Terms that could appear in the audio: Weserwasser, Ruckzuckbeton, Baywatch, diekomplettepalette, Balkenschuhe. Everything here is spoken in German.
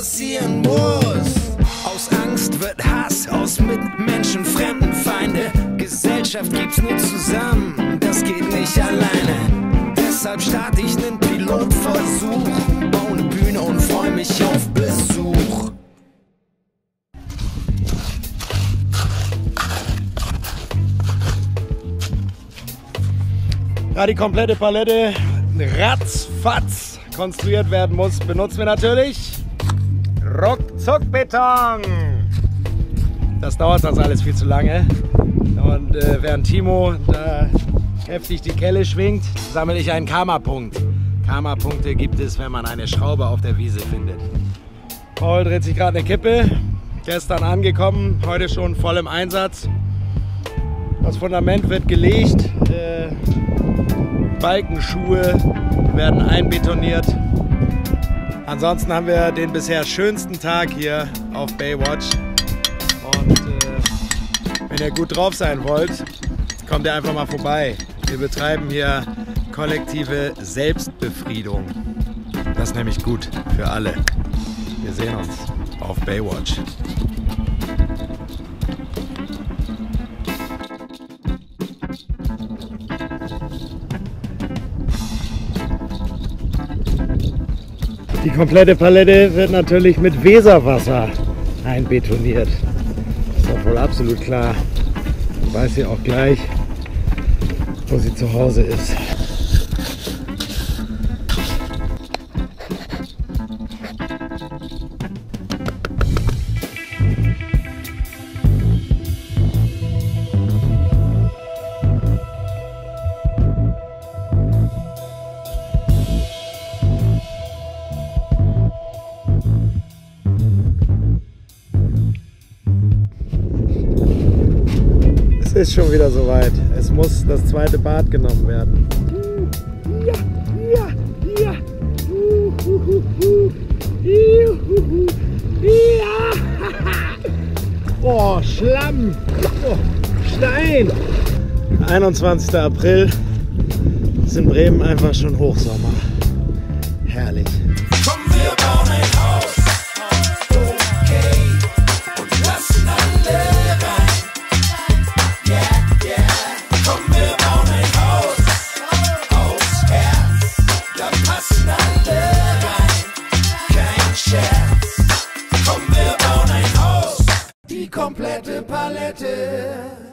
passieren muss. Aus Angst wird Hass, aus Mitmenschen Fremdenfeinde. Gesellschaft gibt's nur zusammen, das geht nicht alleine. Deshalb starte ich nen Pilotversuch, baue ne Bühne und freu mich auf Besuch. Da die komplette Palette ratzfatz konstruiert werden muss, benutzen wir natürlich Ruckzuckbeton. Das dauert sonst alles viel zu lange. Und während Timo da heftig die Kelle schwingt, sammle ich einen Karma-Punkt. Karma-Punkte gibt es, wenn man eine Schraube auf der Wiese findet. Paul dreht sich gerade eine Kippe. Gestern angekommen, heute schon voll im Einsatz. Das Fundament wird gelegt. Balkenschuhe werden einbetoniert. Ansonsten haben wir den bisher schönsten Tag hier auf Baywatch. Und wenn ihr gut drauf sein wollt, kommt ihr einfach mal vorbei. Wir betreiben hier kollektive Selbstbefriedung. Das ist nämlich gut für alle. Wir sehen uns auf Baywatch. Die komplette Palette wird natürlich mit Weserwasser einbetoniert. Ist doch wohl absolut klar. Dann weiß sie auch gleich, wo sie zu Hause ist. Ist schon wieder soweit. Es muss das zweite Bad genommen werden. Ja, ja, ja. Ja. Oh, Schlamm. Oh, Stein. 21. April ist in Bremen einfach schon Hochsommer. Herrlich. Komm, wir bauen ein Haus. Komplette Palette.